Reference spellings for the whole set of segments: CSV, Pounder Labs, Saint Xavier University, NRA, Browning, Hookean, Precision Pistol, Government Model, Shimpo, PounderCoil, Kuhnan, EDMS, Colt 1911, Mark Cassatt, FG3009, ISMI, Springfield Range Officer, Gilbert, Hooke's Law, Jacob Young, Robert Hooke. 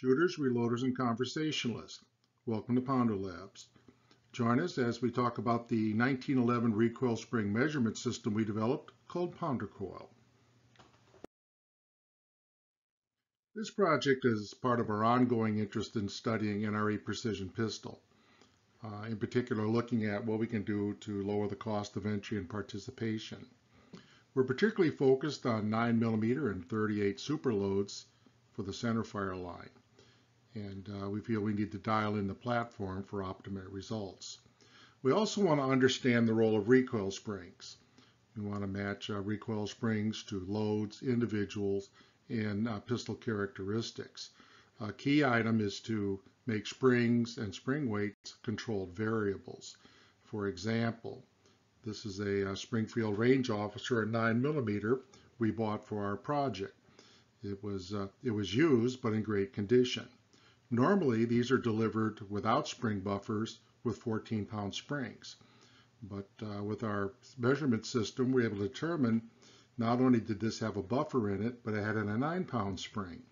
shooters, reloaders, and conversationalists. Welcome to Pounder Labs. Join us as we talk about the 1911 recoil spring measurement system we developed called PounderCoil. This project is part of our ongoing interest in studying NRA precision pistol, in particular looking at what we can do to lower the cost of entry and participation. We're particularly focused on 9mm and 38 superloads for the center fire line, and we feel we need to dial in the platform for optimal results. We also want to understand the role of recoil springs. We want to match recoil springs to loads, individuals, and pistol characteristics. A key item is to make springs and spring weights controlled variables. For example, this is a Springfield Range Officer at 9mm we bought for our project. It was used, but in great condition. Normally, these are delivered without spring buffers with 14-pound springs. But with our measurement system, we were able to determine not only did this have a buffer in it, but it had a 9-pound spring.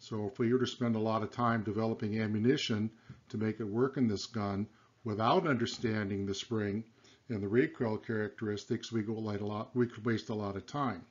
So if we were to spend a lot of time developing ammunition to make it work in this gun without understanding the spring and the recoil characteristics, we could waste a lot of time.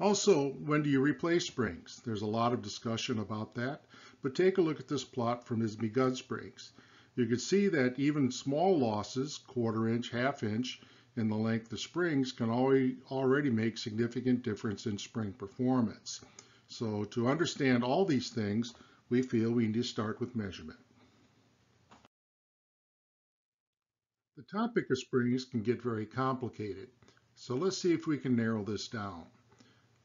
Also, when do you replace springs? There's a lot of discussion about that, but take a look at this plot from ISMI gun springs. You can see that even small losses, quarter inch, half inch, in the length of springs can already make significant difference in spring performance. So to understand all these things, we feel we need to start with measurement. The topic of springs can get very complicated, so let's see if we can narrow this down.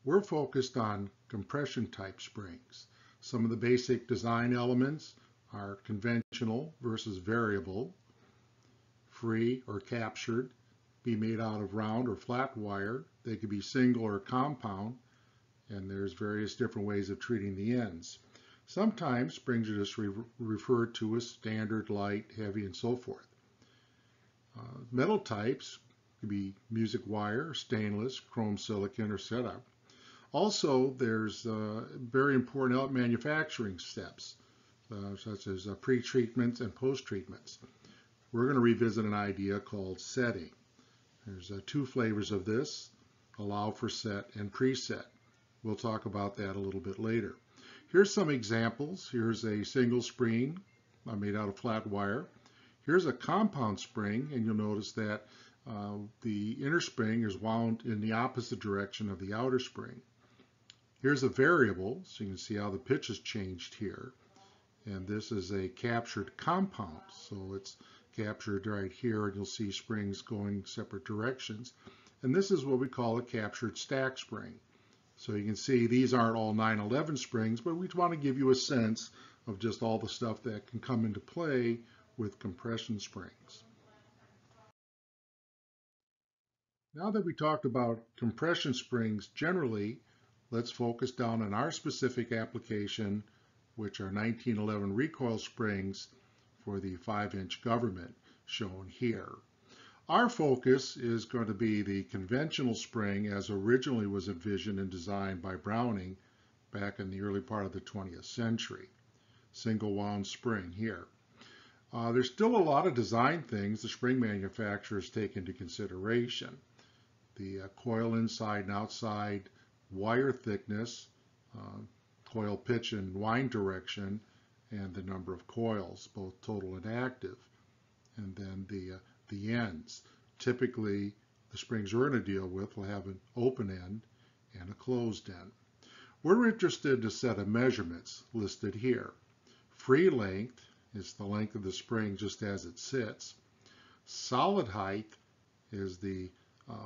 We're focused on compression type springs. Some of the basic design elements are conventional versus variable, free or captured, be made out of round or flat wire. They could be single or compound, and there's various different ways of treating the ends. Sometimes springs are just referred to as standard, light, heavy, and so forth. Metal types could be music wire, stainless, chrome silicon, or setup. Also, there's very important manufacturing steps, such as pre-treatments and post-treatments. We're going to revisit an idea called setting. There's two flavors of this, allow for set and preset. We'll talk about that a little bit later. Here's some examples. Here's a single spring made out of flat wire. Here's a compound spring, and you'll notice that the inner spring is wound in the opposite direction of the outer spring. Here's a variable, so you can see how the pitch has changed here. And this is a captured compound, so it's captured right here, and you'll see springs going separate directions. And this is what we call a captured stack spring. So you can see these aren't all 911 springs, but we want to give you a sense of just all the stuff that can come into play with compression springs. Now that we talked about compression springs generally, let's focus down on our specific application, which are 1911 recoil springs for the 5-inch government, shown here. Our focus is going to be the conventional spring as originally was envisioned and designed by Browning back in the early part of the 20th century. Single wound spring here. There's still a lot of design things the spring manufacturers take into consideration. The coil inside and outside, wire thickness, coil pitch and wind direction, and the number of coils, both total and active, and then the ends. Typically, the springs we're going to deal with will have an open end and a closed end. We're interested in a set of measurements listed here. Free length is the length of the spring just as it sits. Solid height is the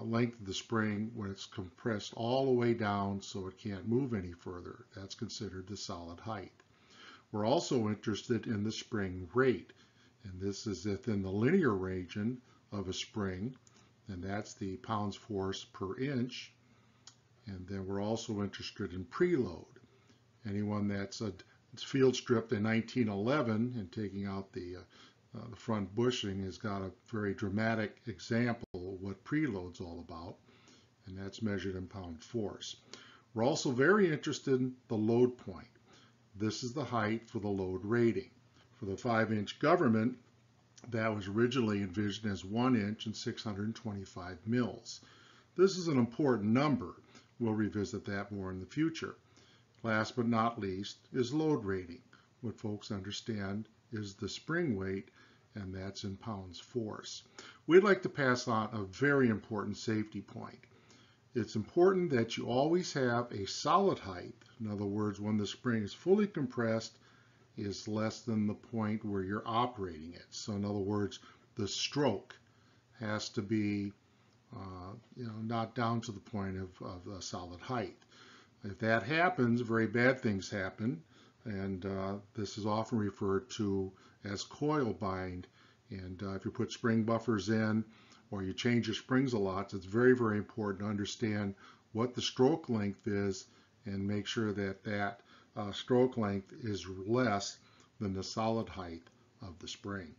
length of the spring when it's compressed all the way down so it can't move any further. That's considered the solid height. We're also interested in the spring rate, and this is within the linear region of a spring, and that's the pounds force per inch. And then we're also interested in preload. Anyone that's field stripped in 1911 and taking out the front bushing has got a very dramatic example of what preload's all about, and that's measured in pound force. We're also very interested in the load point. This is the height for the load rating. For the 5-inch government, that was originally envisioned as 1 inch and 625 mils. This is an important number. We'll revisit that more in the future. Last but not least is load rating. What folks understand is the spring weight, and that's in pounds force. We'd like to pass on a very important safety point. It's important that you always have a solid height. In other words, when the spring is fully compressed, is less than the point where you're operating it. So in other words, the stroke has to be not down to the point of a solid height. If that happens, very bad things happen. And this is often referred to as coil bind. And if you put spring buffers in or you change your springs a lot, so it's very, very important to understand what the stroke length is and make sure that that stroke length is less than the solid height of the spring.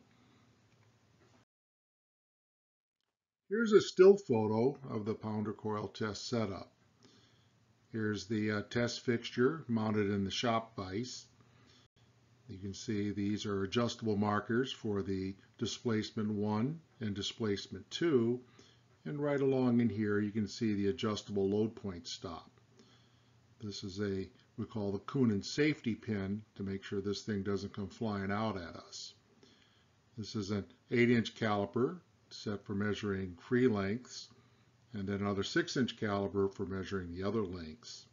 Here's a still photo of the Pounder Coil test setup. Here's the test fixture mounted in the shop vise. You can see these are adjustable markers for the displacement 1 and displacement 2. And right along in here you can see the adjustable load point stop. This is a, we call the Kuhnan safety pin to make sure this thing doesn't come flying out at us. This is an 8-inch caliper set for measuring free lengths, and then another 6-inch caliber for measuring the other lengths.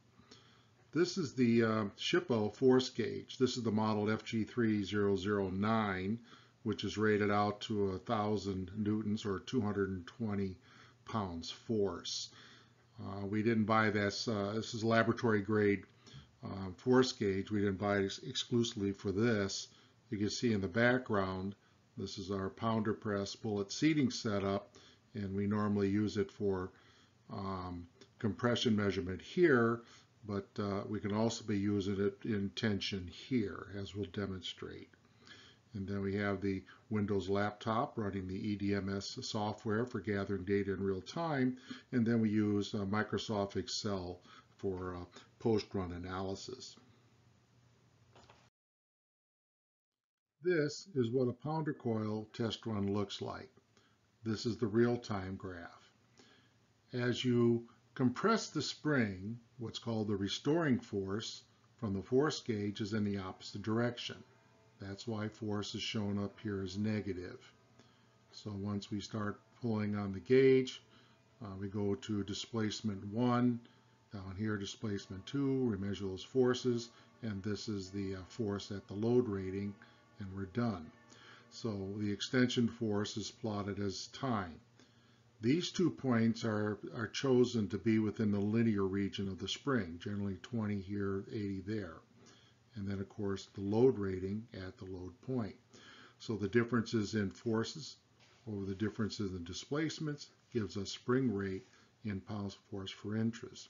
This is the Shimpo force gauge. This is the model FG3009, which is rated out to 1,000 newtons or 220 pounds force. We didn't buy this. This is laboratory grade force gauge. We didn't buy it exclusively for this. You can see in the background, this is our Pounder press bullet seating setup, and we normally use it for compression measurement here, but we can also be using it in tension here, as we'll demonstrate. And then we have the Windows laptop running the EDMS software for gathering data in real time, and then we use Microsoft Excel for post-run analysis. This is what a Pounder Coil test run looks like. This is the real-time graph. As you compress the spring, what's called the restoring force from the force gauge is in the opposite direction. That's why force is shown up here as negative. So once we start pulling on the gauge, we go to displacement 1, down here displacement 2, we measure those forces, and this is the force at the load rating, and we're done. So the extension force is plotted as time. These 2 points are chosen to be within the linear region of the spring, generally 20 here, 80 there. And then, of course, the load rating at the load point. So the differences in forces over the differences in displacements gives us spring rate in pounds force for inches.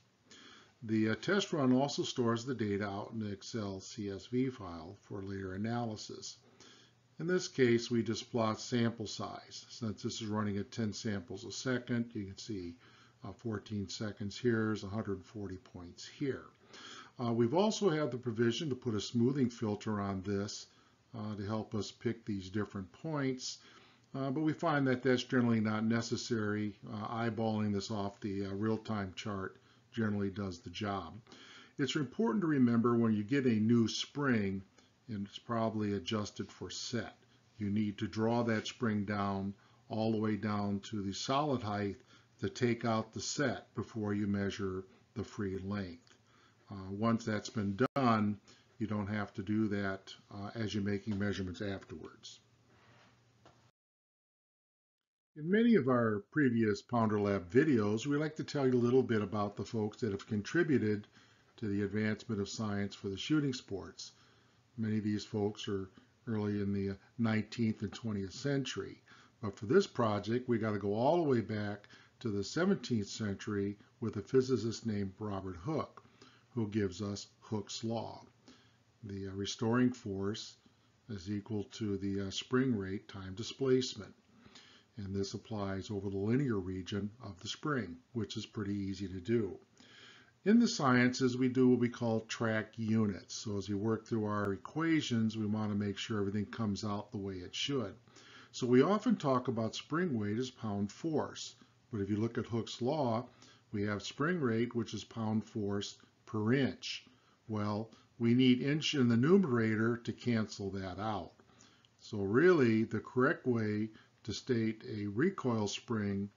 The test run also stores the data out in the Excel CSV file for later analysis. In this case, we just plot sample size. Since this is running at 10 samples a second, you can see 14 seconds here is 140 points here. We've also had the provision to put a smoothing filter on this to help us pick these different points, but we find that that's generally not necessary. Eyeballing this off the real-time chart generally does the job. It's important to remember when you get a new spring, and it's probably adjusted for set, you need to draw that spring down all the way down to the solid height to take out the set before you measure the free length. Once that's been done, you don't have to do that as you're making measurements afterwards. In many of our previous Pounder Lab videos, we like to tell you a little bit about the folks that have contributed to the advancement of science for the shooting sports. Many of these folks are early in the 19th and 20th century, but for this project, we got to go all the way back to the 17th century with a physicist named Robert Hooke, who gives us Hooke's Law. The restoring force is equal to the spring rate time displacement. And this applies over the linear region of the spring, which is pretty easy to do. In the sciences, we do what we call track units. So as we work through our equations, we want to make sure everything comes out the way it should. So we often talk about spring weight as pound force. But if you look at Hooke's Law, we have spring rate, which is pound force per inch. Well, we need inch in the numerator to cancel that out. So really, the correct way to state a recoil spring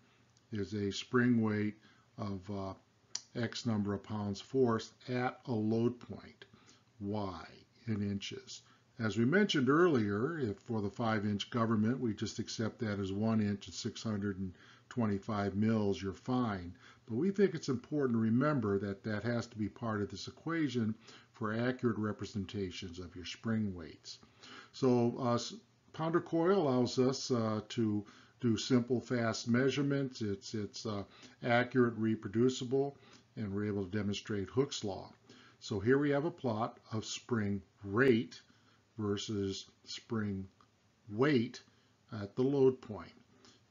is a spring weight of X number of pounds force at a load point, Y in inches. As we mentioned earlier, if for the 5-inch government, we just accept that as 1 inch at 625 mils, you're fine. But we think it's important to remember that that has to be part of this equation for accurate representations of your spring weights. So PounderCoil allows us to do simple, fast measurements. It's accurate, reproducible, and we're able to demonstrate Hooke's Law. So here we have a plot of spring rate versus spring weight at the load point.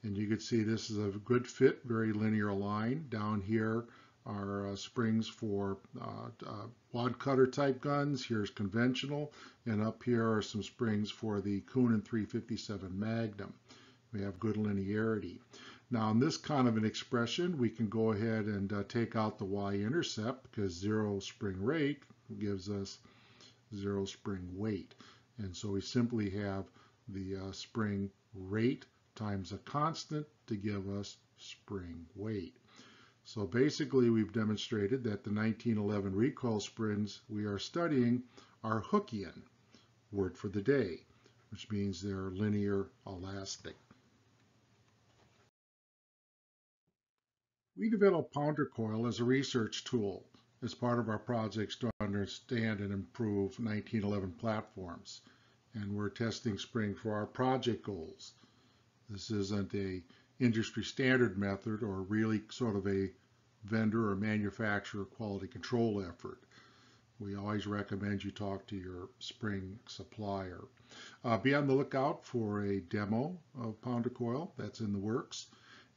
And you can see this is a good fit, very linear line. Down here are springs for wad cutter type guns. Here's conventional. And up here are some springs for the Kuhnan 357 Magnum. We have good linearity. Now in this kind of an expression, we can go ahead and take out the y-intercept, because zero spring rate gives us zero spring weight. And so we simply have the spring rate times a constant to give us spring weight. So basically we've demonstrated that the 1911 recoil springs we are studying are Hookean, word for the day, which means they're linear elastic. We developed PounderCoil as a research tool as part of our projects to understand and improve 1911 platforms. And we're testing spring for our project goals. This isn't an industry standard method or really sort of a vendor or manufacturer quality control effort. We always recommend you talk to your spring supplier. Be on the lookout for a demo of PounderCoil that's in the works.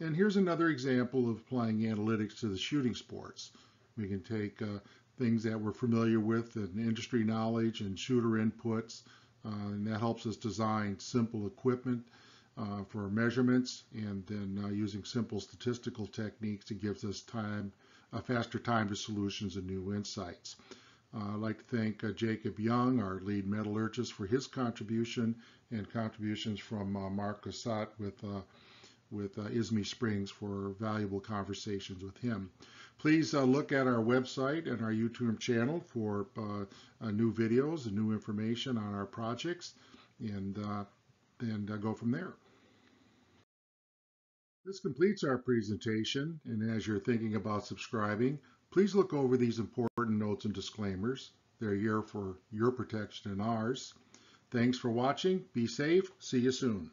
And here's another example of applying analytics to the shooting sports. We can take things that we're familiar with and industry knowledge and shooter inputs, and that helps us design simple equipment for measurements, and then using simple statistical techniques, it gives us a faster time to solutions and new insights. I'd like to thank Jacob Young, our lead metallurgist, for his contribution, and contributions from Mark Cassatt with ISMI Springs for valuable conversations with him. Please look at our website and our YouTube channel for new videos and new information on our projects, and then go from there. This completes our presentation, and as you're thinking about subscribing, please look over these important notes and disclaimers. They're here for your protection and ours. Thanks for watching. Be safe. See you soon.